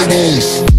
enemies.